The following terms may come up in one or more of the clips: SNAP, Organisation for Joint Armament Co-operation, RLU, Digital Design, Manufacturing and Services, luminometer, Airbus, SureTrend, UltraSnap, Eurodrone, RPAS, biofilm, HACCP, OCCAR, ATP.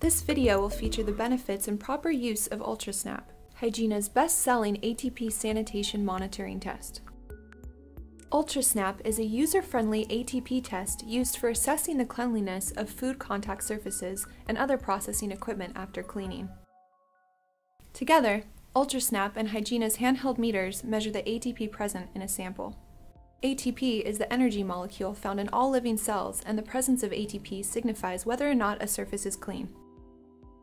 This video will feature the benefits and proper use of UltraSnap, Hygiena's best-selling ATP sanitation monitoring test. UltraSnap is a user-friendly ATP test used for assessing the cleanliness of food contact surfaces and other processing equipment after cleaning. Together, UltraSnap and Hygiena's handheld meters measure the ATP present in a sample. ATP is the energy molecule found in all living cells, and the presence of ATP signifies whether or not a surface is clean.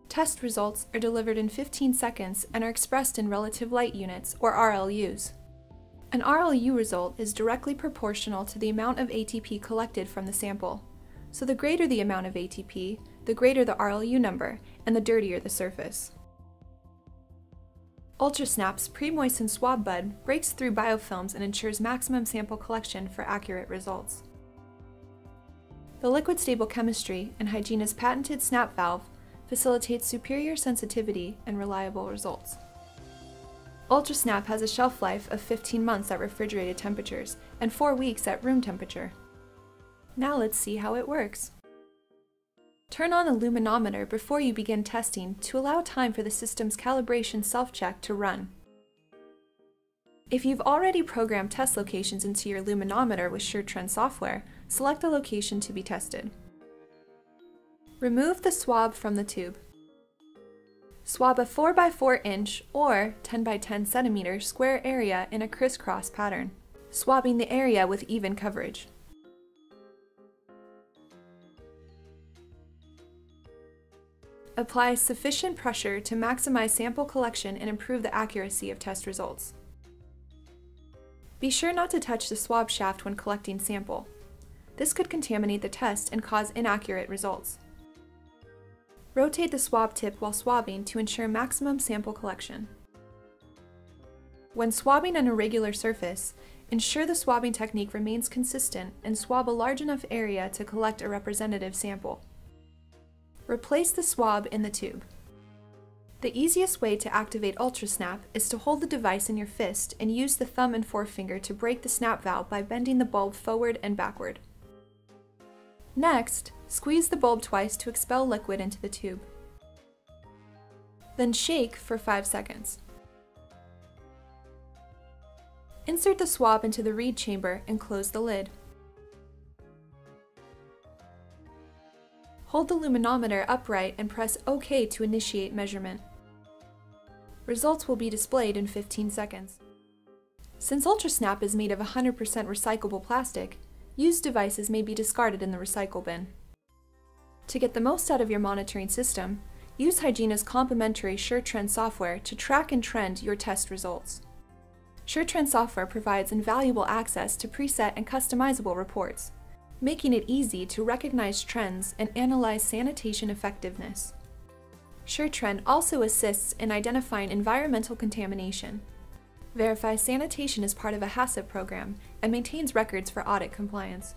Test results are delivered in 15 seconds and are expressed in relative light units, or RLUs. An RLU result is directly proportional to the amount of ATP collected from the sample. So the greater the amount of ATP, the greater the RLU number, and the dirtier the surface. UltraSnap's pre-moistened swab bud breaks through biofilms and ensures maximum sample collection for accurate results. The liquid-stable chemistry and Hygiena's patented SNAP valve facilitates superior sensitivity and reliable results. UltraSnap has a shelf life of 15 months at refrigerated temperatures and 4 weeks at room temperature. Now let's see how it works. Turn on the luminometer before you begin testing to allow time for the system's calibration self-check to run. If you've already programmed test locations into your luminometer with SureTrend software, select a location to be tested. Remove the swab from the tube. Swab a 4x4 inch or 10x10 centimeter square area in a crisscross pattern, swabbing the area with even coverage. Apply sufficient pressure to maximize sample collection and improve the accuracy of test results. Be sure not to touch the swab shaft when collecting sample. This could contaminate the test and cause inaccurate results. Rotate the swab tip while swabbing to ensure maximum sample collection. When swabbing an irregular surface, ensure the swabbing technique remains consistent and swab a large enough area to collect a representative sample. Replace the swab in the tube. The easiest way to activate UltraSnap is to hold the device in your fist and use the thumb and forefinger to break the snap valve by bending the bulb forward and backward. Next, squeeze the bulb twice to expel liquid into the tube. Then shake for 5 seconds. Insert the swab into the read chamber and close the lid. Hold the luminometer upright and press OK to initiate measurement. Results will be displayed in 15 seconds. Since UltraSnap is made of 100% recyclable plastic, used devices may be discarded in the recycle bin. To get the most out of your monitoring system, use Hygiena's complimentary SureTrend software to track and trend your test results. SureTrend software provides invaluable access to preset and customizable reports, making it easy to recognize trends and analyze sanitation effectiveness. SureTrend also assists in identifying environmental contamination, verifies sanitation as part of a HACCP program, and maintains records for audit compliance.